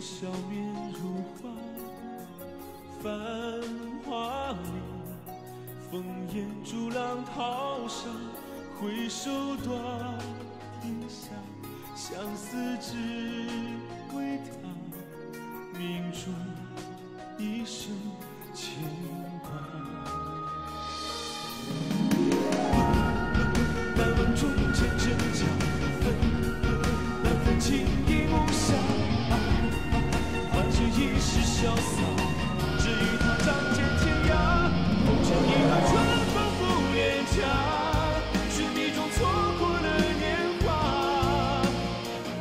笑面如花，繁华里，烽烟逐浪淘沙，回首多天下，相思只为他，命中一生牵挂。难忘中见真假，难分情义梦想。 一世潇洒，只与他仗剑天涯。红尘一段，春风不恋家。寻觅中错过了年华，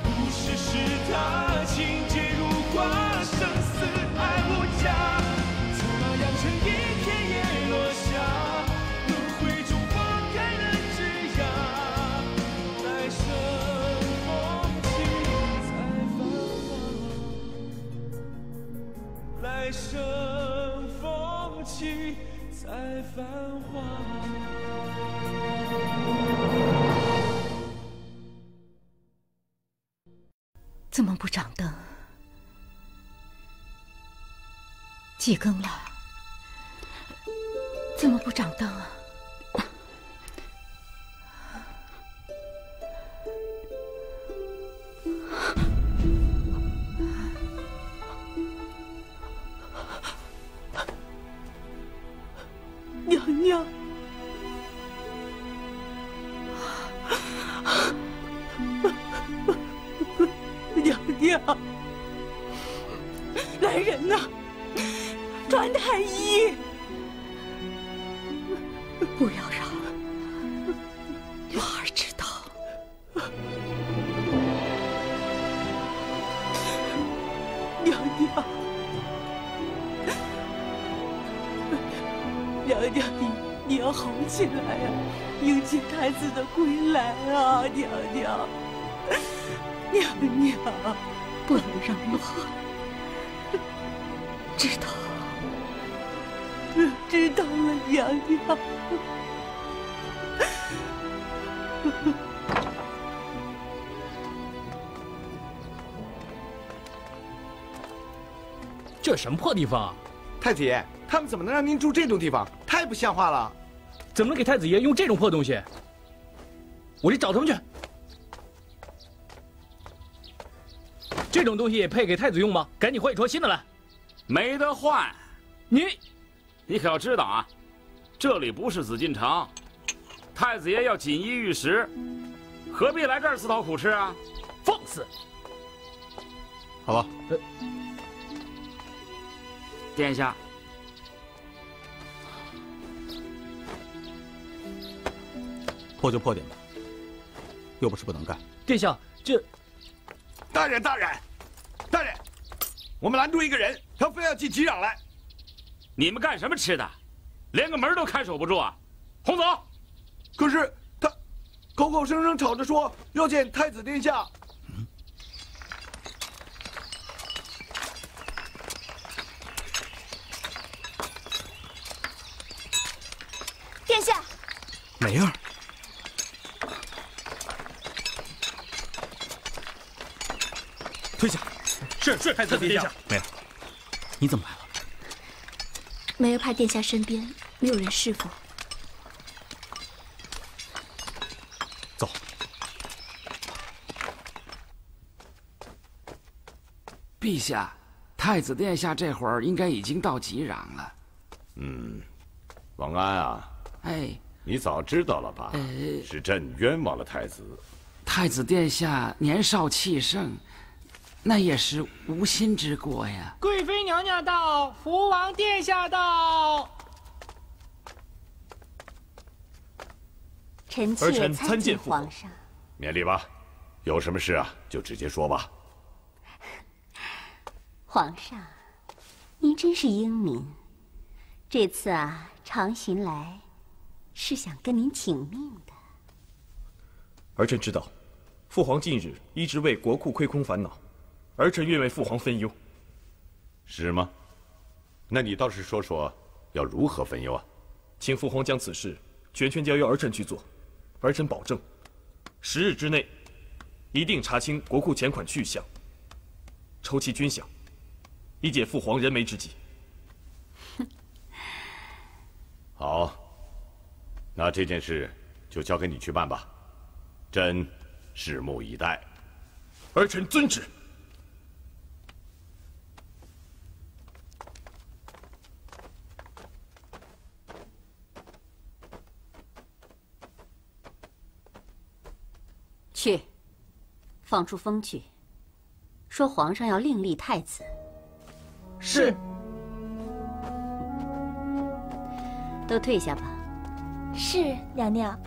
故事是他，情节如画，生死爱无涯。策马扬尘，一片叶落下，轮回中花开了枝桠。来生风景再繁华。 来生风景再繁华。怎么不掌灯？几更了？怎么不掌灯啊？娘娘，娘娘，来人呐，传太医！不要让娃儿知道。娘娘。 娘娘，你要好起来呀、啊，迎接太子的归来啊！娘娘，娘娘，不能让我知道，知道了，娘娘。这什么破地方啊！太子爷，他们怎么能让您住这种地方？ 太不像话了！怎么能给太子爷用这种破东西？我去找他们去！这种东西配给太子用吗？赶紧换一双新的来！没得换！你可要知道啊，这里不是紫禁城，太子爷要锦衣玉食，何必来这儿自讨苦吃啊？放肆！好吧，殿下。 破就破点吧，又不是不能干。殿下，这……大人，大人，大人，我们拦住一个人，他非要进局长来。你们干什么吃的？连个门都看守不住啊！轰走！可是他口口声声吵着说要见太子殿下。嗯、殿下，梅儿。 退下，是太子殿下。梅儿，你怎么来了？梅儿怕殿下身边没有人侍奉。走。陛下，太子殿下这会儿应该已经到吉壤了。嗯，王安啊，哎，你早知道了吧？是朕冤枉了太子。太子殿下年少气盛。 那也是无心之过呀！贵妃娘娘到，福王殿下到。臣妾参见皇上。免礼吧，有什么事啊，就直接说吧。皇上，您真是英明。这次啊，长巡来，是想跟您请命的。儿臣知道，父皇近日一直为国库亏空烦恼。 儿臣愿为父皇分忧，是吗？那你倒是说说，要如何分忧啊？请父皇将此事全权交由儿臣去做，儿臣保证，10日之内一定查清国库钱款去向。筹齐军饷，以解父皇人为之急。好，那这件事就交给你去办吧，朕拭目以待。儿臣遵旨。 去，放出风去，说皇上要另立太子。是。都退下吧。是，娘娘。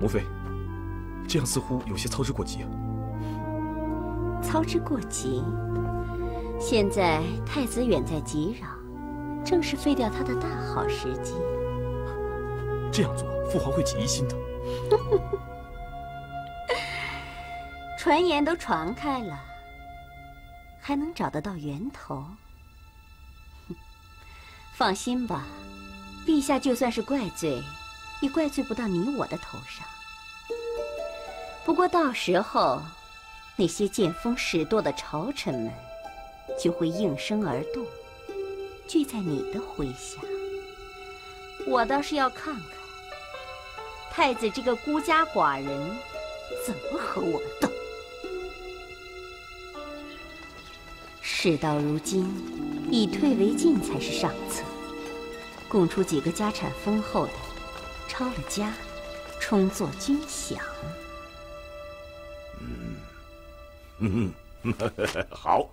母妃，这样似乎有些操之过急啊。操之过急。现在太子远在吉壤，正是废掉他的大好时机。这样做。 父皇会起疑心的。传言都传开了，还能找得到源头？放心吧，陛下就算是怪罪，也怪罪不到你我的头上。不过到时候，那些见风使舵的朝臣们，就会应声而动，聚在你的麾下。我倒是要看看。 太子这个孤家寡人，怎么和我们斗？事到如今，以退为进才是上策。供出几个家产丰厚的，抄了家，充作军饷。好，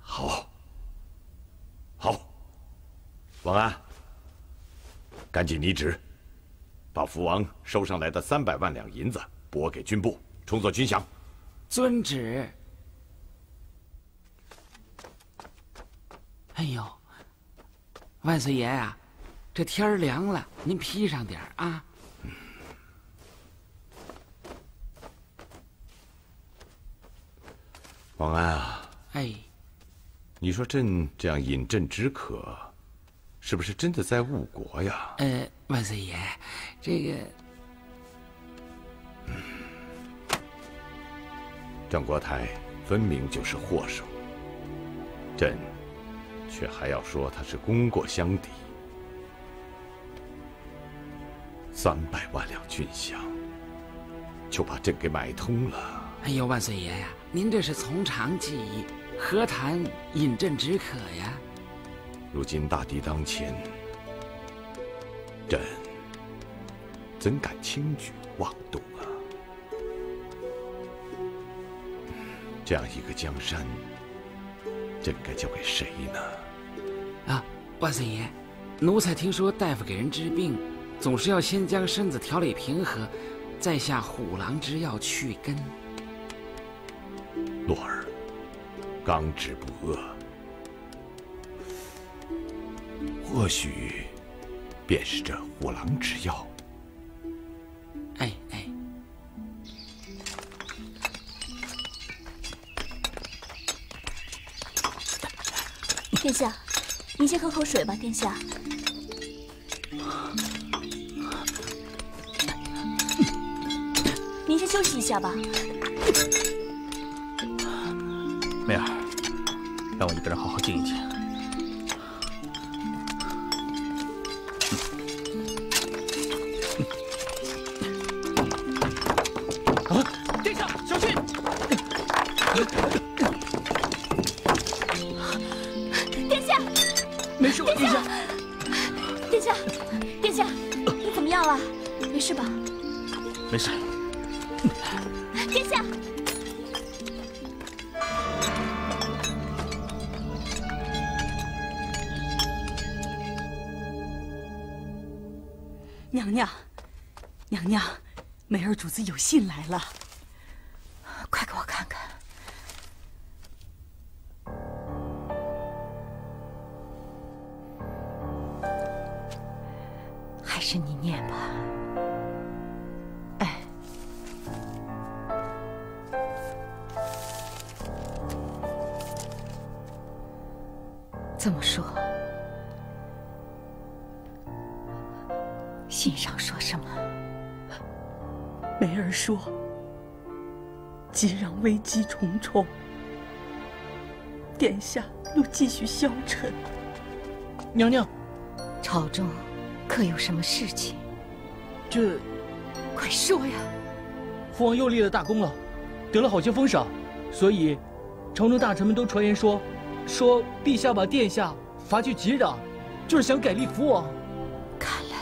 好，好。王安，赶紧拟旨。 把福王收上来的300万两银子拨给军部，充作军饷。遵旨。哎呦，万岁爷啊，这天儿凉了，您披上点儿啊。王安啊，哎，你说朕这样饮鸩止渴。 是不是真的在误国呀？万岁爷，这个，郑国泰分明就是祸首，朕却还要说他是功过相抵。300万两军饷，就把朕给买通了。哎呦，万岁爷呀，您这是从长计议，何谈饮鸩止渴呀？ 如今大敌当前，朕怎敢轻举妄动啊！这样一个江山，朕该交给谁呢？啊，万岁爷，奴才听说大夫给人治病，总是要先将身子调理平和，再下虎狼之药去根。洛儿，刚直不阿。 或许，便是这虎狼之药。哎哎，殿下，您先喝口水吧，殿下。您先休息一下吧。梅儿，让我一个人好好静一静。 没事，殿下。娘娘，娘娘，梅儿主子有信来了，快给我看看。还是你念吧。 这么说，信上说什么？梅儿说，即让危机重重，殿下又继续消沉。娘娘，朝中可有什么事情？这，快说呀！父王又立了大功了，得了好些封赏，所以朝中大臣们都传言说陛下把殿下罚去几壤，就是想改立福王。看来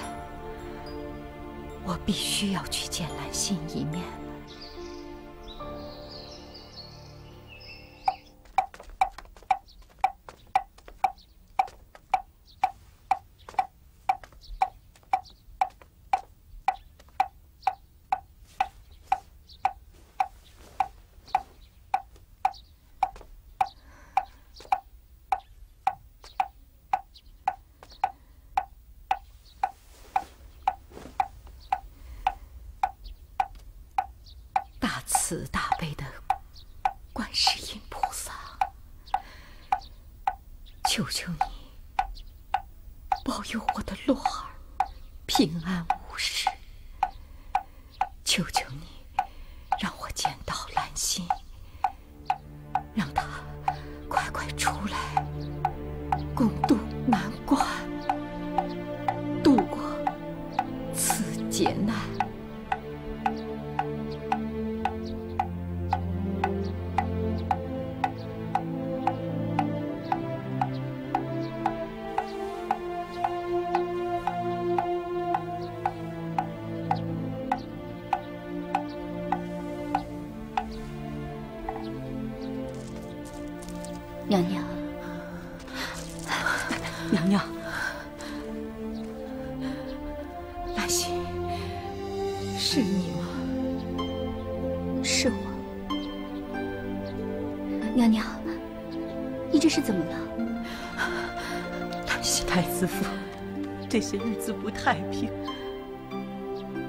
我必须要去见兰心一面太平，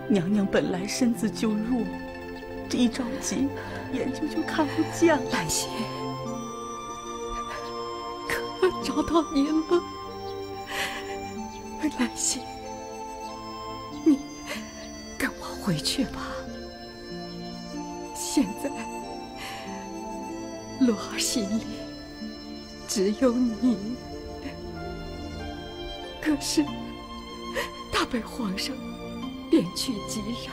娘娘本来身子就弱，这一着急，眼睛就看不见了。兰心，可找到您了，兰心，你跟我回去吧。现在，洛儿心里只有你，可是。 被皇上贬去几壤，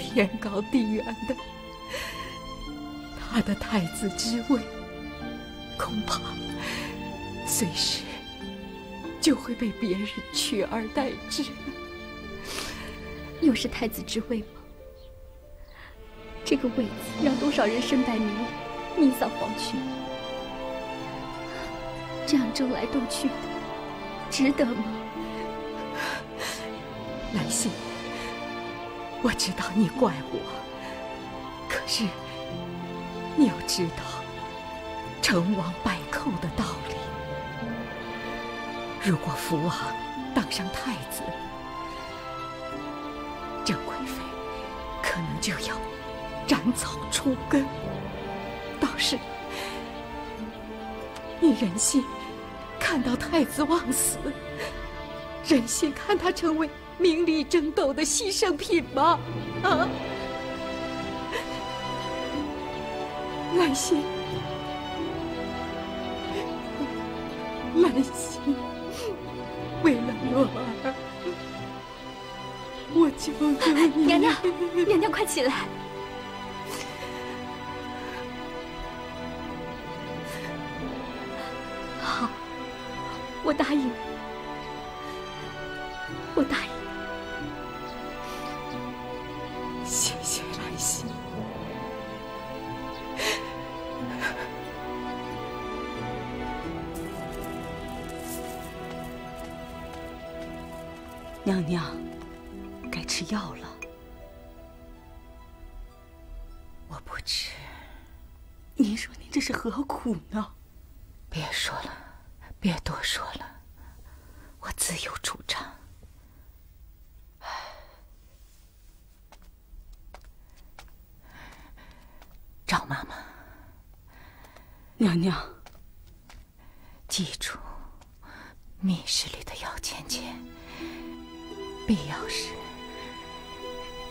天高地远的，他的太子之位，恐怕随时就会被别人取而代之。又是太子之位吗？这个位子让多少人身败名裂，命丧黄泉。这样争来斗去的，值得吗？ 兰心，我知道你怪我，可是你要知道成王败寇的道理。如果福王当上太子，郑贵妃可能就要斩草除根。倒是你忍心看到太子枉死，忍心看他成为？ 名利争斗的牺牲品吗？啊，兰心，兰心，为了洛儿，我求求你！娘娘，娘娘，快起来！好，我答应，我答应。 谢谢兰心，娘娘，该吃药了。我不吃。您说您这是何苦呢？别说了，别多说了，我自有主张。 赵妈妈，娘娘，记住，密室里的药钱，必要时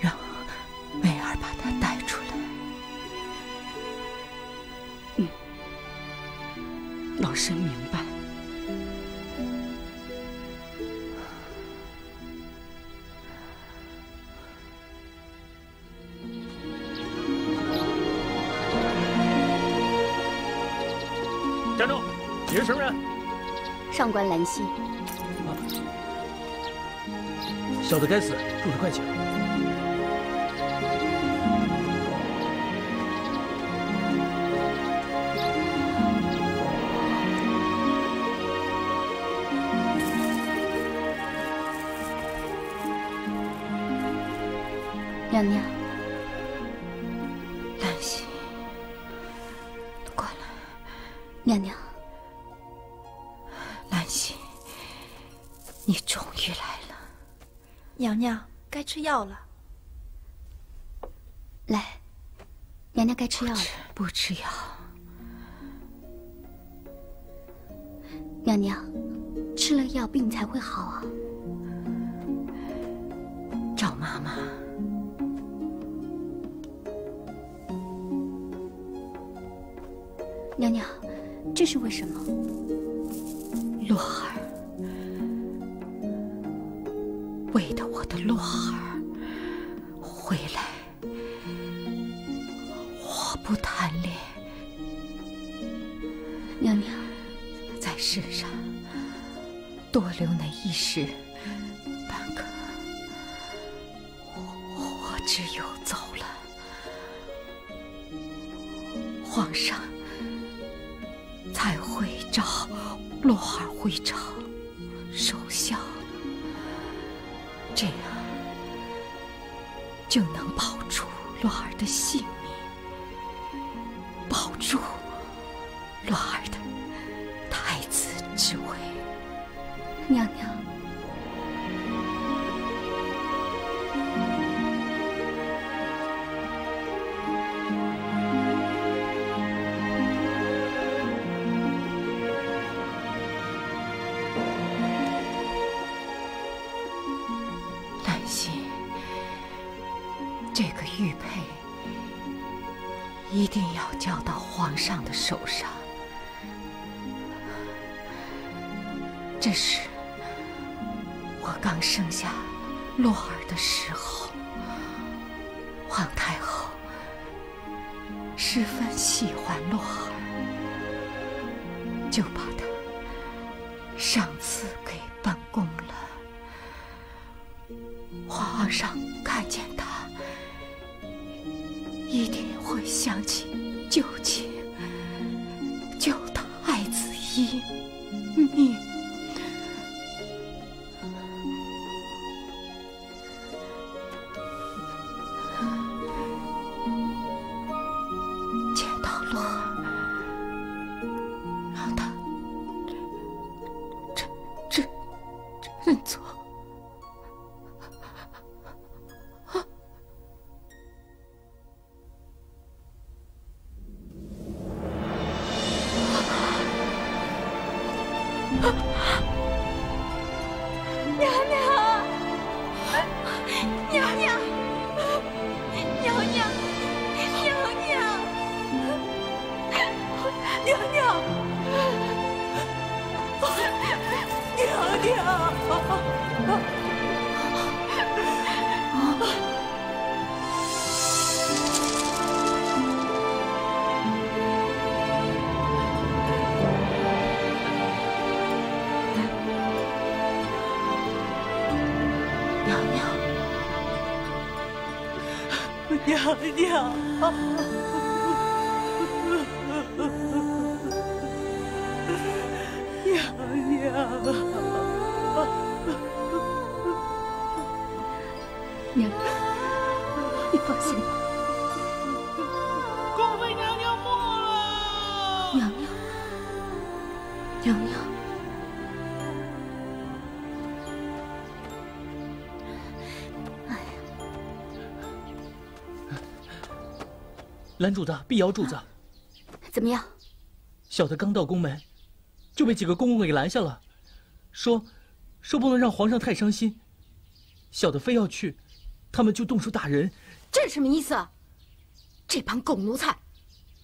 让梅儿把它带出来。生明白。站住！你是什么人？上官兰溪。小的该死，住手快请。 娘娘，兰溪，过来。娘娘，兰溪，你终于来了。娘娘该吃药了。来，娘娘该吃药了。不吃药。娘娘，吃了药病才会好啊。赵妈妈。 娘娘，这是为什么？洛儿，为的我的洛儿回来，我不贪恋。娘娘，在世上多留那一时半刻，我只有走了，皇上。 才会召洛儿回朝守孝，这样就能保住洛儿的性命，保住洛儿的太子之位。娘娘，一定要交到皇上的手上，这是我刚生下洛儿的时候，皇太后十分喜欢洛儿，就把她赏赐给本宫了。皇上看见她。 一定会想起旧情，救太子一命。见到洛儿，让他振作。 娘娘，你放心吧。恭妃娘娘没了。娘娘，娘娘，哎呀！ 拦主子，碧瑶主子，怎么样？小的刚到宫门，就被几个公公给拦下了，说不能让皇上太伤心。小的非要去，他们就动手打人，这是什么意思？这帮狗奴才，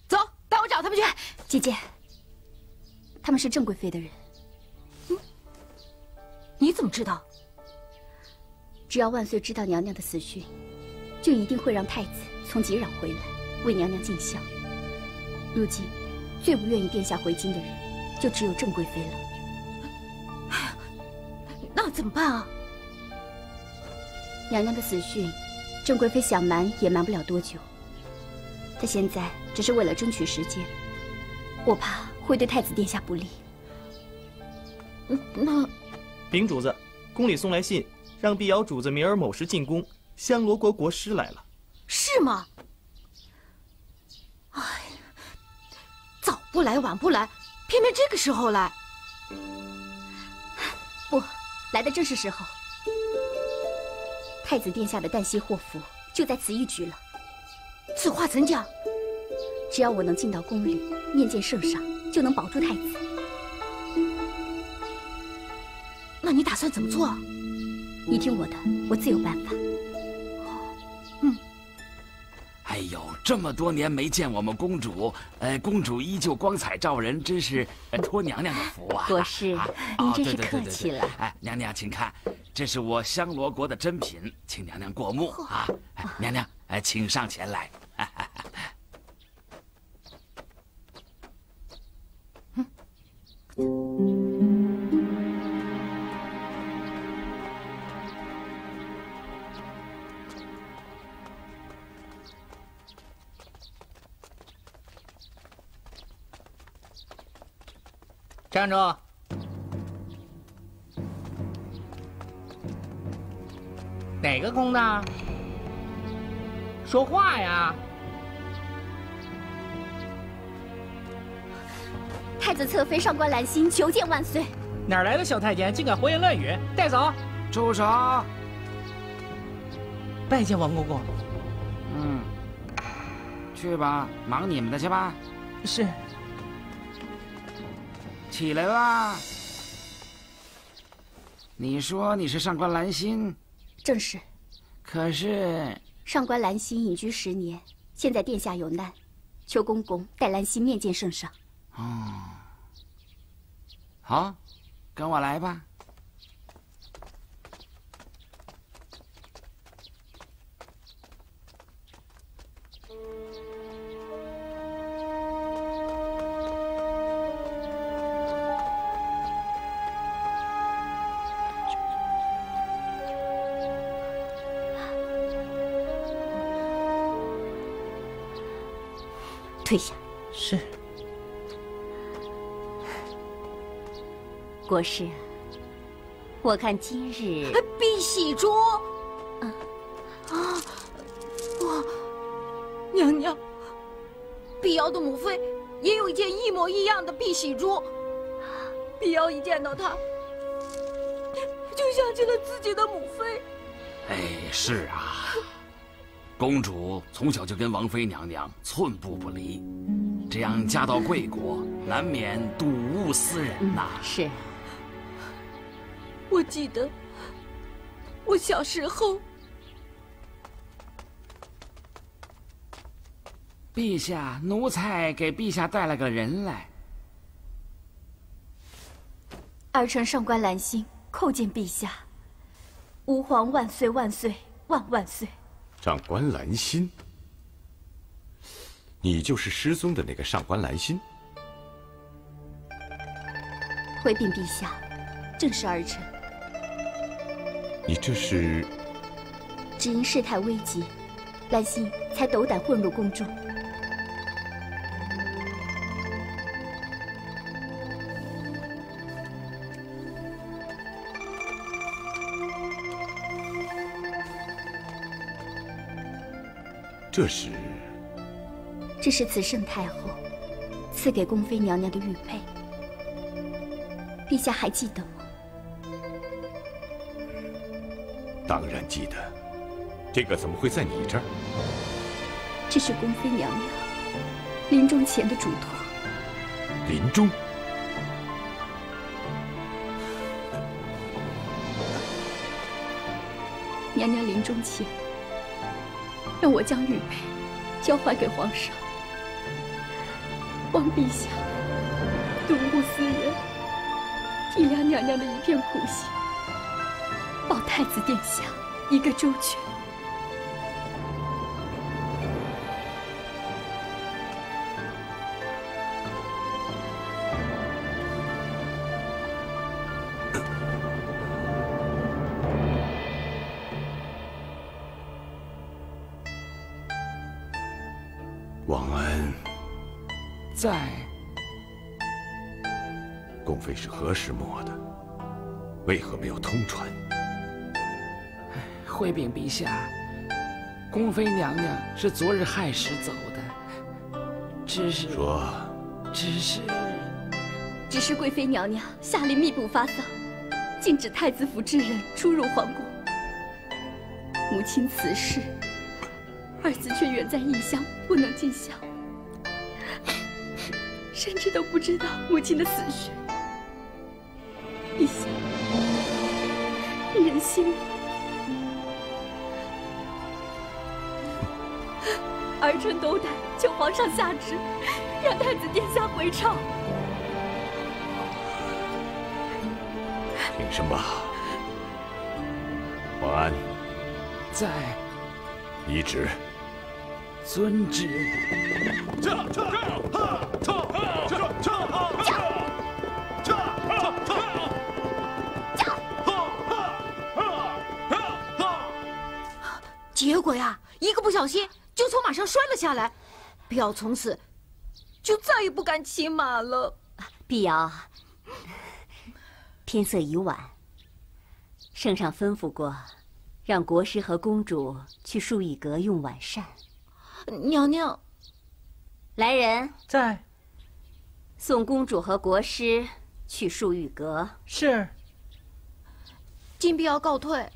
走，带我找他们去。姐姐，他们是郑贵妃的人。嗯，你怎么知道？只要万岁知道娘娘的死讯，就一定会让太子从吉壤回来，为娘娘尽孝。如今，最不愿意殿下回京的人，就只有郑贵妃了。 那怎么办啊？娘娘的死讯，郑贵妃想瞒也瞒不了多久。她现在只是为了争取时间，我怕会对太子殿下不利。那，禀主子，宫里送来信，让碧瑶主子明儿某时进宫。香罗国国师来了。是吗？哎呀，早不来晚不来，偏偏这个时候来。不。 来的正是时候，太子殿下的旦夕祸福就在此一举了。此话怎讲？只要我能进到宫里面见圣上，就能保住太子。那你打算怎么做？你听我的，我自有办法。嗯。哎呦，这么多年没见我们公主，公主依旧光彩照人，真是托娘娘的福啊！国师。啊 您真是客气了。哎，娘娘，请看，这是我香罗国的珍品，请娘娘过目啊！娘娘，哎，请上前来。站住！ 哪个宫的？说话呀！太子侧妃上官兰心求见万岁。哪来的小太监，竟敢胡言乱语？带走！住手！拜见王公公。嗯，去吧，忙你们的去吧。是。起来吧。你说你是上官兰心？ 正是，可是上官兰心隐居10年，现在殿下有难，求公公带兰心面见圣上。哦，好，跟我来吧。退下。是。国师，我看今日碧玺珠。我娘娘，碧瑶的母妃也有一件一模一样的碧玺珠。碧瑶一见到她，就想起了自己的母妃。哎，是啊。 公主从小就跟王妃娘娘寸步不离，这样嫁到贵国，难免睹物思人呐。是。我记得，我小时候。陛下，奴才给陛下带了个人来。儿臣上官兰心叩见陛下。吾皇万岁万岁万万岁。 上官兰心，你就是失踪的那个上官兰心。回禀陛下，正是儿臣。你这是？只因事态危急，兰心才斗胆混入宫中。这是，这是慈圣太后赐给宫妃娘娘的玉佩，陛下还记得吗？当然记得，这个怎么会在你这儿？这是宫妃娘娘临终前的嘱托。临终？娘娘临终前。 让我将玉佩交还给皇上，望陛下睹物思人，体谅娘娘的一片苦心，保太子殿下一个周全。王恩在。 宫妃是何时没的？为何没有通传？回禀陛下，宫妃娘娘是昨日亥时走的，只是贵妃娘娘下令密补发丧，禁止太子府之人出入皇宫。母亲辞世，儿子却远在异乡，不能尽孝，甚至都不知道母亲的死讯。 陛下，人心，儿臣斗胆求皇上下旨，让太子殿下回朝。听声吧，王安，在。遗旨。遵旨。结果呀，一个不小心就从马上摔了下来，碧瑶从此就再也不敢骑马了。碧瑶，天色已晚，圣上吩咐过，让国师和公主去漱玉阁用晚膳。娘娘，来人，在。送公主和国师去漱玉阁。是。金碧瑶告退。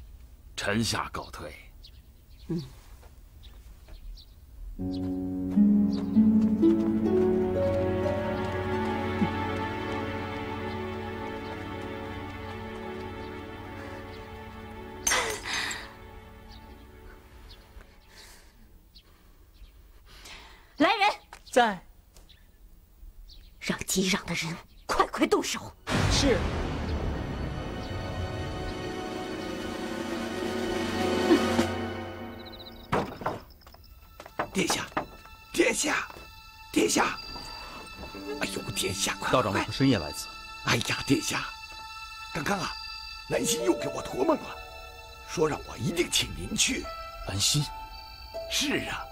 臣下告退。 来人，在。让激攘的人快动手。是。 殿下，殿下，殿下！哎呦，殿下，快！道长为何深夜来此？哎呀，殿下，刚刚啊，兰心又给我托梦了，说让我一定请您去。兰心？是啊，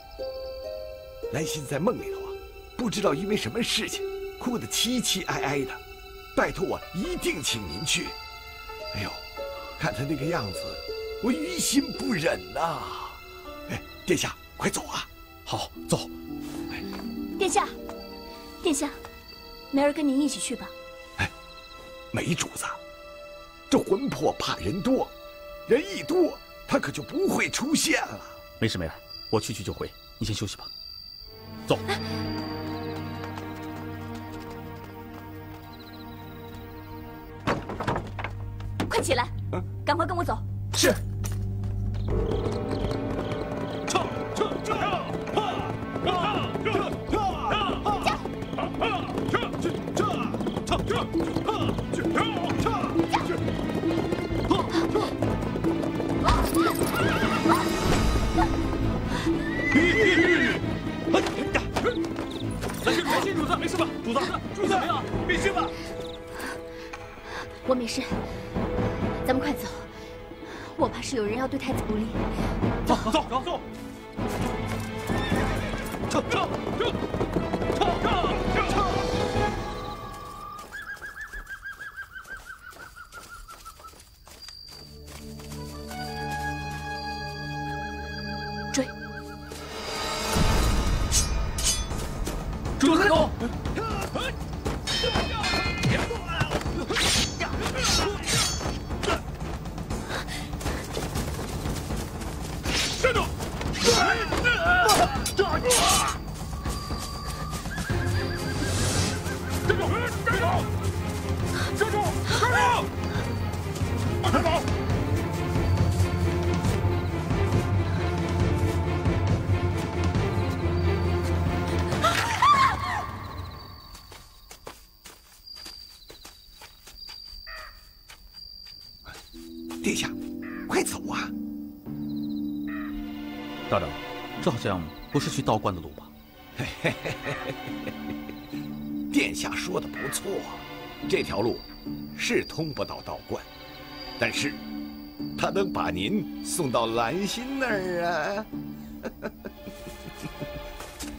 兰心在梦里头啊，不知道因为什么事情，哭得凄凄哀哀的，拜托我一定请您去。哎呦，看他那个样子，我于心不忍呐、啊！哎，殿下，快走啊！ 好，走。哎、殿下，殿下，梅儿跟您一起去吧。哎，梅主子，这魂魄怕人多，人一多，他可就不会出现了。没事，梅儿，我去就回，你先休息吧。走。哎、快起来，嗯、赶快跟我走。是。 是有人要对太子不利，走走走走。追！住手！道长，这好像不是去道观的路吧？嘿嘿嘿嘿嘿，殿下说的不错，这条路是通不到道观，但是他能把您送到兰心那儿啊！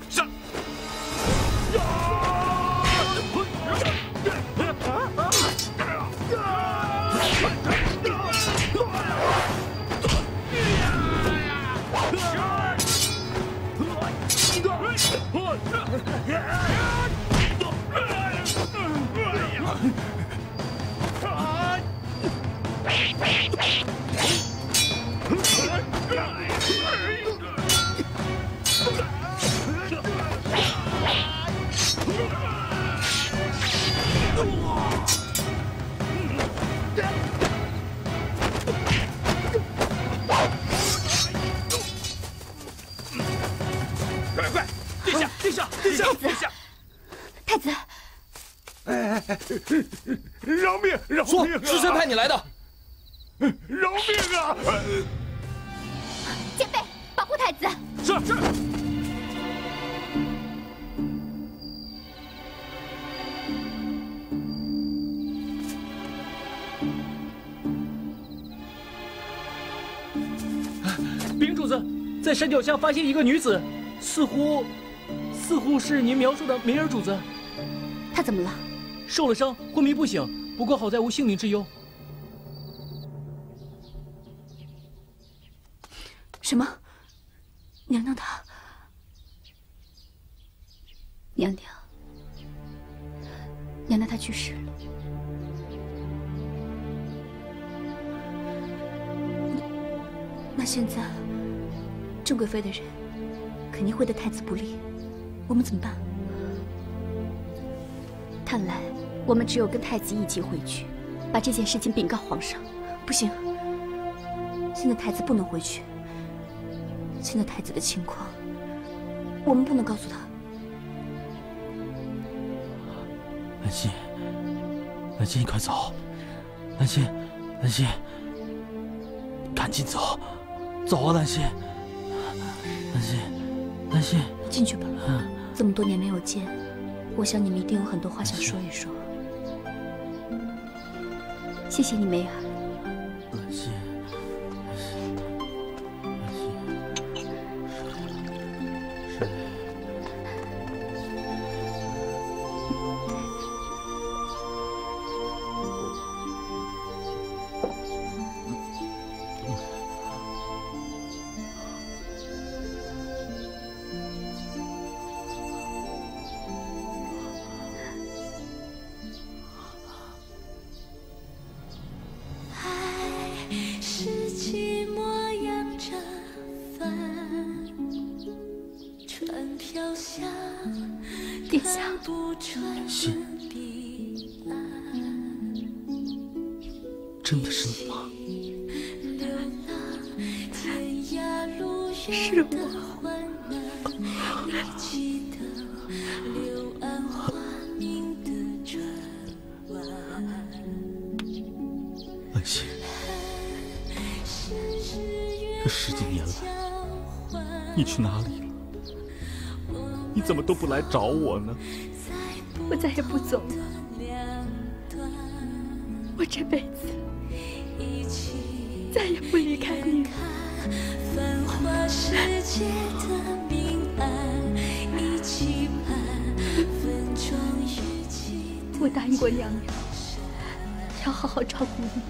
上！殿下，太子！哎哎哎！饶命！饶命啊！是谁派你来的？饶命啊！前辈，保护太子！是。禀主子，在山脚下发现一个女子，似乎是您描述的梅尔主子，她怎么了？受了伤，昏迷不醒。不过好在无性命之忧。什么？娘娘她……娘娘她去世了。那现在，郑贵妃的人肯定会对太子不利。 我们怎么办？看来我们只有跟太子一起回去，把这件事情禀告皇上。不行，现在太子不能回去。现在太子的情况，我们不能告诉他。兰心，兰心，你快走！兰心，兰心，赶紧走，走啊，兰心，兰心，兰心，进去吧。 这么多年没有见，我想你们一定有很多话想说一说。谢谢你，梅儿。兰心，兰心，兰心，不来找我呢，我再也不走了，我这辈子再也不离开你了。我答应过娘娘，要好好照顾你。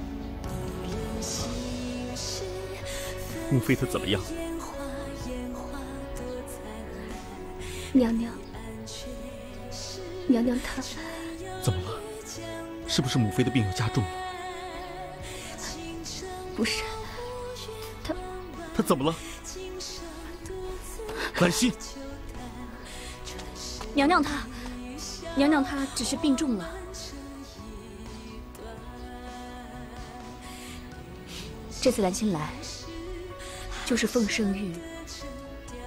母妃她怎么样？ 娘娘她怎么了？是不是母妃的病又加重了？不是，她怎么了？兰心，娘娘她只是病重了。这次兰心来，就是奉圣谕，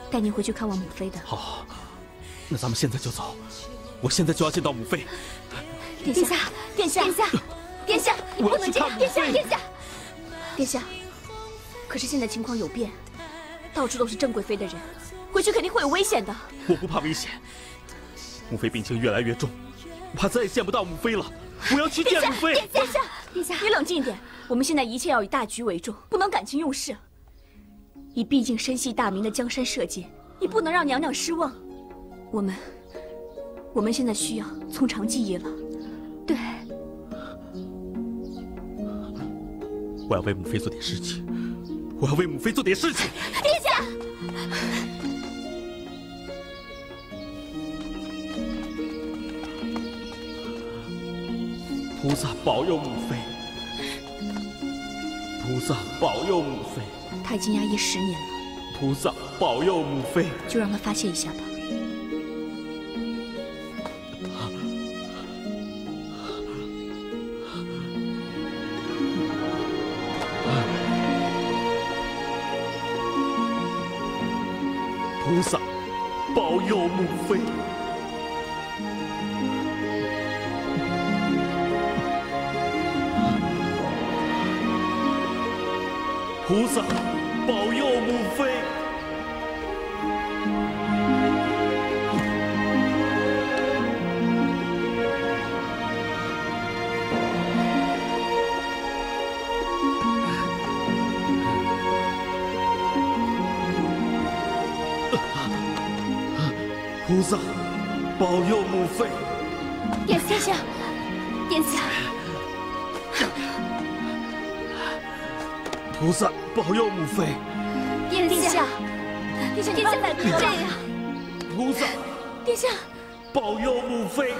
带您回去看望母妃的。好。 那咱们现在就走，我现在就要见到母妃。殿下，你不能这样！殿下，可是现在情况有变，到处都是郑贵妃的人，回去肯定会有危险的。我不怕危险，母妃病情越来越重，我怕再也见不到母妃了。我要去见母妃。殿下，你冷静一点。我们现在一切要以大局为重，不能感情用事。你毕竟身系大明的江山社稷，你不能让娘娘失望。我们现在需要从长计议了。对。 我要为母妃做点事情，我要为母妃做点事情。殿下，菩萨保佑母妃，菩萨保佑母妃。她已经压抑10年了。菩萨保佑母妃，就让她发泄一下吧。 菩萨保佑母妃。菩萨保佑母妃。菩萨保佑母妃。殿下，菩萨保佑母妃。殿下，你怎么可以这样？菩萨，殿下，保佑母妃。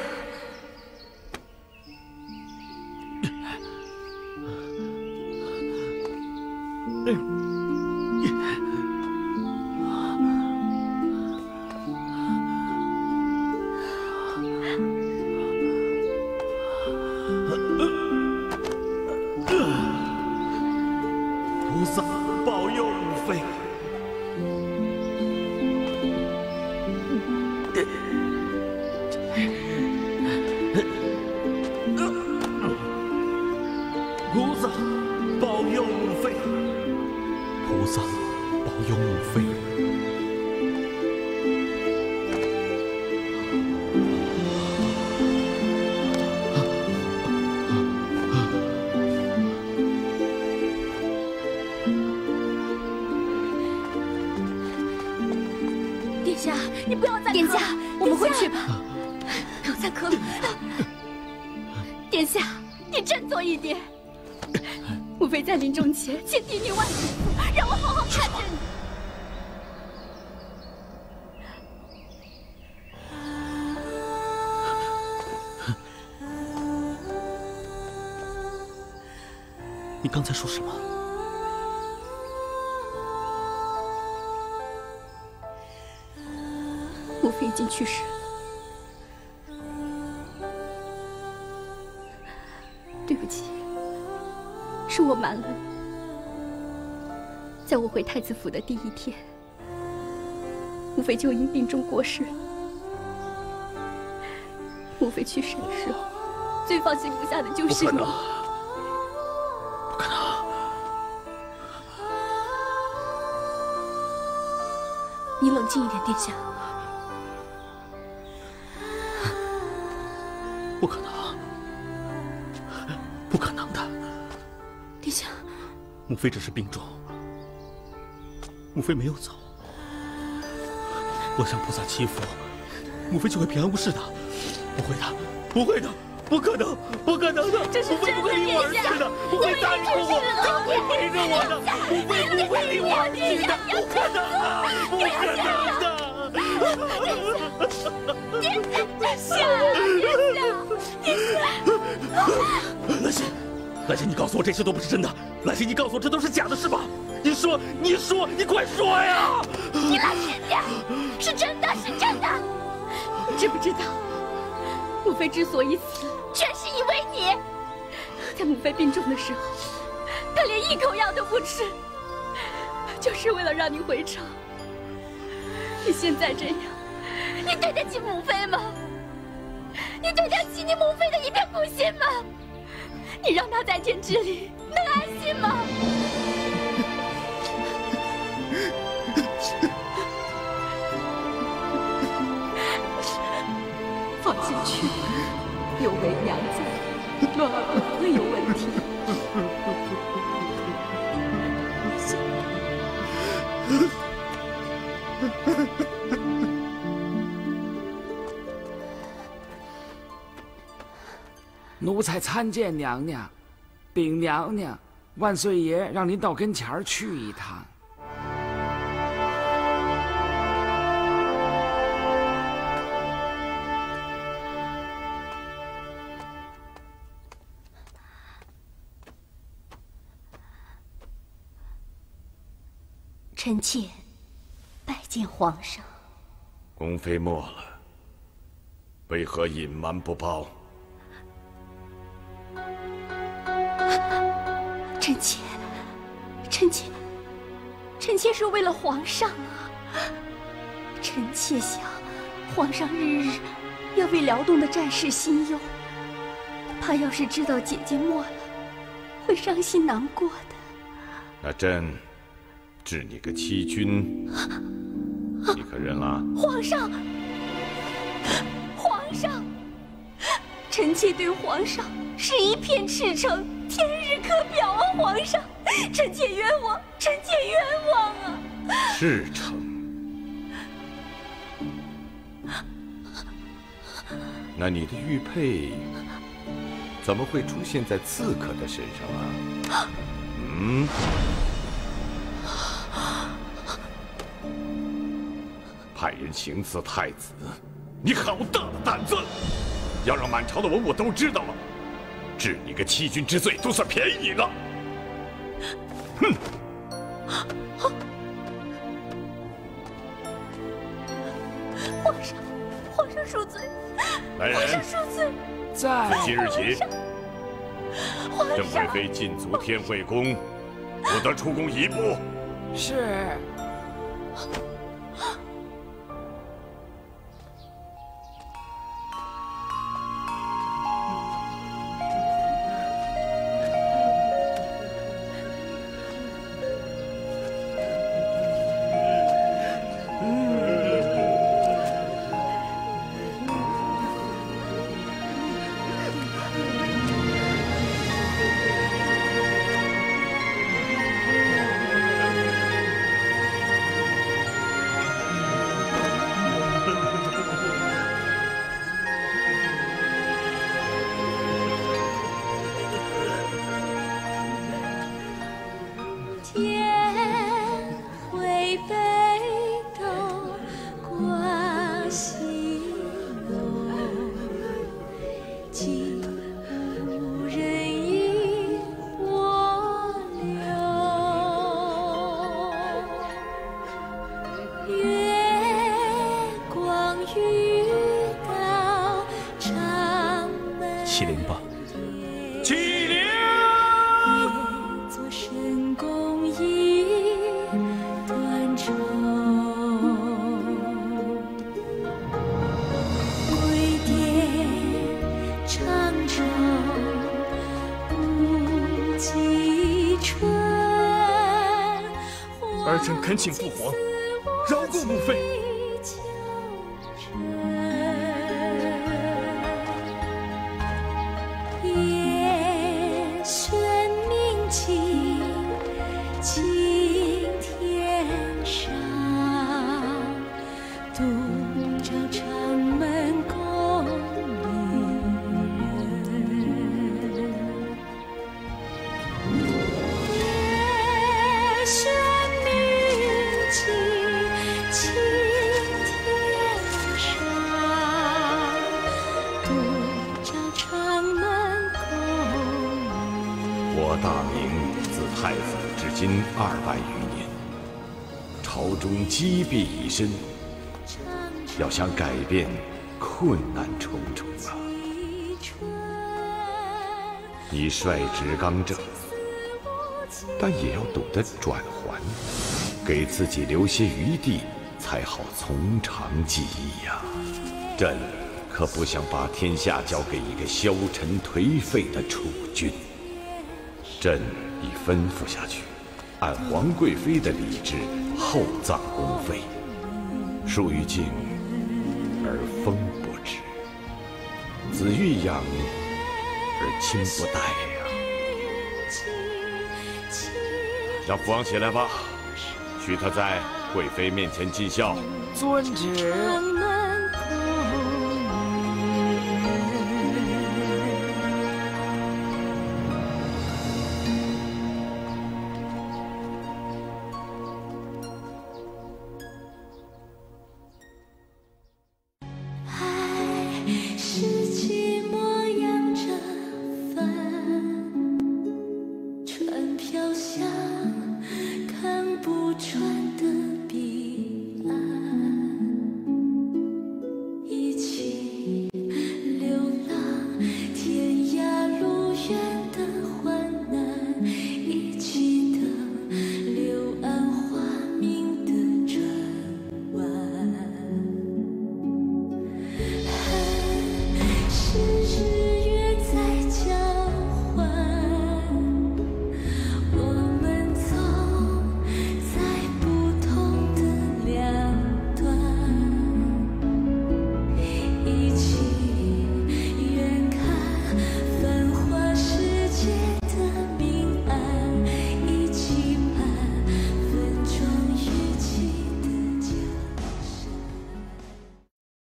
你刚才说什么？母妃已经去世，对不起，是我瞒了你。在我回太子府的第一天，母妃就因病重过世。母妃去世的时候，最放心不下的就是你。 你冷静一点，殿下。不可能，不可能的。殿下，母妃只是病重，母妃没有走。我向菩萨祈福，母妃就会平安无事的。不会的，不会的，不可能，不可能的。这是真的，殿下。母妃不会离我的，母妃不会离我而去的，不可能。 兰心，你告诉我这些都不是真的。兰心，你告诉我这都是假的，是吧？你说，你快说呀！你老实点，是真的。你知不知道，母妃之所以死，全是因为你。在母妃病重的时候，她连一口药都不吃，就是为了让你回朝。你现在这样，你对得起母妃吗？你对得起你母妃的一片苦心吗？ 你让他在天之灵能安心吗？进去，有为娘在，乱儿不会有问题。奴才参见娘娘，禀娘娘，万岁爷让您到跟前儿去一趟。 臣妾拜见皇上。宫妃没了，为何隐瞒不报？臣妾是为了皇上啊！臣妾想，皇上日日要为辽东的战事心忧，怕要是知道姐姐没了，会伤心难过的。那朕。 治你个欺君！你可认了？皇上，皇上，臣妾对皇上是一片赤诚，天日可表啊！皇上，臣妾冤枉，臣妾冤枉啊！赤诚，那你的玉佩怎么会出现在刺客的身上啊？嗯？ 派人行刺太子，你好大的胆子！要让满朝的文武都知道了，治你个欺君之罪都算便宜你了。哼！皇上恕罪！来人！皇上恕罪！自即日起，朕贵妃禁足天惠宫，不得出宫一步。是。 恳请父皇饶过母妃。夜深明静，青天上，独照长门宫女人。夜深。 大明自太祖至今200余年，朝中积弊已深，要想改变，困难重重啊！你率直刚正，但也要懂得转圜，给自己留些余地，才好从长计议呀！朕可不想把天下交给一个消沉颓废的储君。 朕已吩咐下去，按皇贵妃的礼制厚葬宫妃，树欲静而风不止。子欲养而亲不待呀！让父王起来吧，许他在贵妃面前尽孝。遵旨。